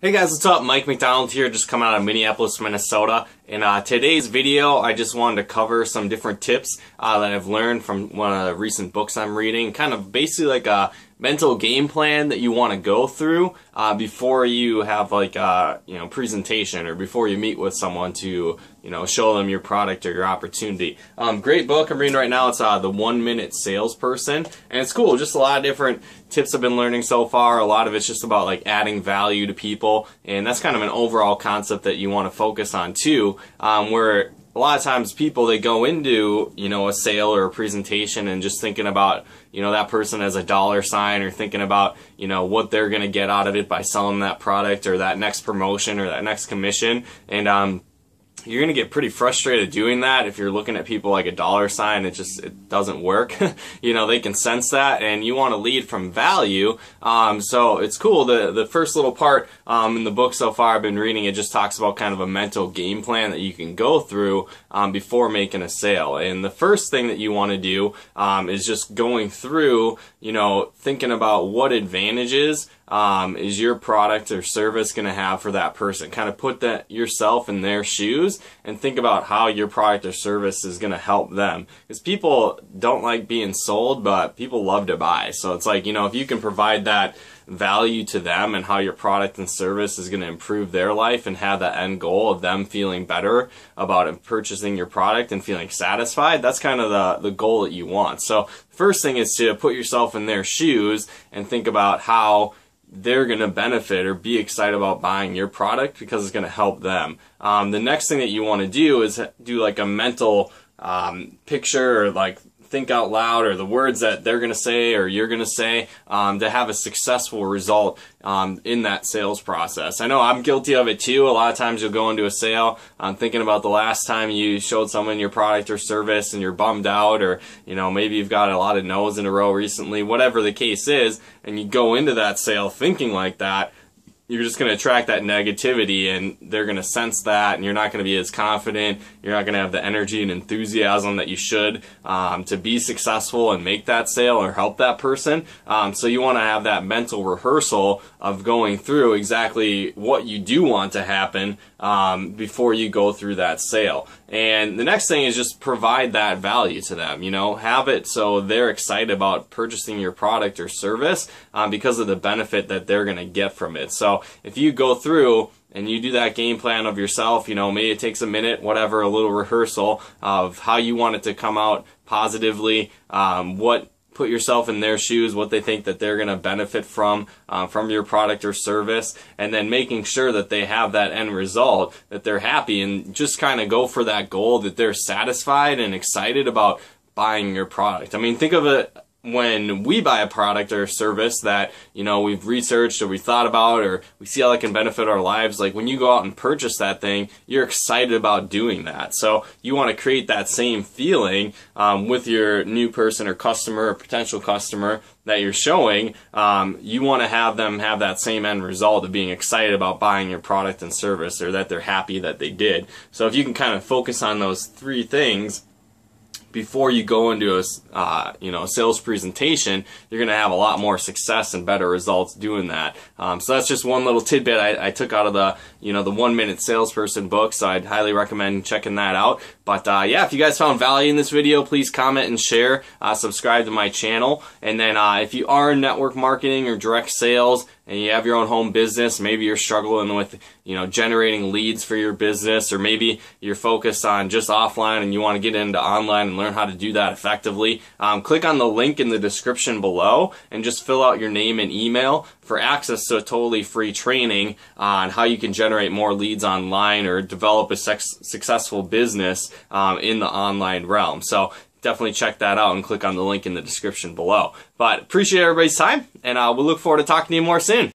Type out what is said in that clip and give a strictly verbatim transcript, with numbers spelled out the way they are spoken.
Hey guys, what's up? Mike McDonald here, just coming out of Minneapolis, Minnesota. In uh, today's video, I just wanted to cover some different tips uh, that I've learned from one of the recent books I'm reading. Kind of basically like a mental game plan that you want to go through uh, before you have like a you know presentation or before you meet with someone to you know show them your product or your opportunity. Um, great book I'm reading right now. It's uh, The One Minute Salesperson, and it's cool. Just a lot of different tips I've been learning so far. A lot of it's just about like adding value to people, and that's kind of an overall concept that you want to focus on too. Um, where a lot of times people, they go into, you know, a sale or a presentation and just thinking about, you know, that person as a dollar sign, or thinking about, you know, what they're going to get out of it by selling that product or that next promotion or that next commission. And um, you're going to get pretty frustrated doing that. If you're looking at people like a dollar sign, it just it doesn't work. You know, they can sense that, and you want to lead from value. Um, so it's cool. The, the first little part um, in the book so far I've been reading, it just talks about kind of a mental game plan that you can go through um, before making a sale. And the first thing that you want to do um, is just going through, you know, thinking about what advantages Um, is your product or service going to have for that person. Kind of put that yourself in their shoes and think about how your product or service is going to help them. Because people don't like being sold, but people love to buy. So it's like, you know, if you can provide that value to them and how your product and service is going to improve their life and have that end goal of them feeling better about purchasing your product and feeling satisfied, that's kind of the, the goal that you want. So first thing is to put yourself in their shoes and think about how they're going to benefit or be excited about buying your product, because it's going to help them. Um, the next thing that you want to do is do like a mental um, picture, or like think out loud, or the words that they're going to say or you're going to say um, to have a successful result um, in that sales process. I know I'm guilty of it too. A lot of times you'll go into a sale um, thinking about the last time you showed someone your product or service and you're bummed out, or you know maybe you've got a lot of no's in a row recently, whatever the case is, and you go into that sale thinking like that. You're just going to attract that negativity, and they're going to sense that, and you're not going to be as confident. You're not going to have the energy and enthusiasm that you should um, to be successful and make that sale or help that person. Um, so you want to have that mental rehearsal of going through exactly what you do want to happen um, before you go through that sale. And the next thing is just provide that value to them. You know, have it so they're excited about purchasing your product or service um, because of the benefit that they're going to get from it. So if you go through and you do that game plan of yourself, you know, maybe it takes a minute, whatever, a little rehearsal of how you want it to come out positively, um, what put yourself in their shoes, what they think that they're going to benefit from, uh, from your product or service, and then making sure that they have that end result, that they're happy, and just kind of go for that goal that they're satisfied and excited about buying your product. I mean, think of it. When we buy a product or a service that, you know, we've researched or we thought about, or we see how it can benefit our lives, like when you go out and purchase that thing, you're excited about doing that. So you want to create that same feeling um, with your new person or customer or potential customer that you're showing. Um, you want to have them have that same end result of being excited about buying your product and service, or that they're happy that they did. So if you can kind of focus on those three things before you go into a uh, you know sales presentation, you're going to have a lot more success and better results doing that. Um, so that's just one little tidbit I, I took out of the you know the One Minute Salesperson book. So I'd highly recommend checking that out. But uh, yeah, if you guys found value in this video, please comment and share. Uh, subscribe to my channel, and then uh, if you are in network marketing or direct sales, and you have your own home business, maybe you're struggling with, you know, generating leads for your business, or maybe you're focused on just offline and you want to get into online and learn how to do that effectively, um, click on the link in the description below and just fill out your name and email for access to a totally free training on how you can generate more leads online or develop a successful business um, in the online realm. So definitely check that out and click on the link in the description below. But appreciate everybody's time, and uh, we'll look forward to talking to you more soon.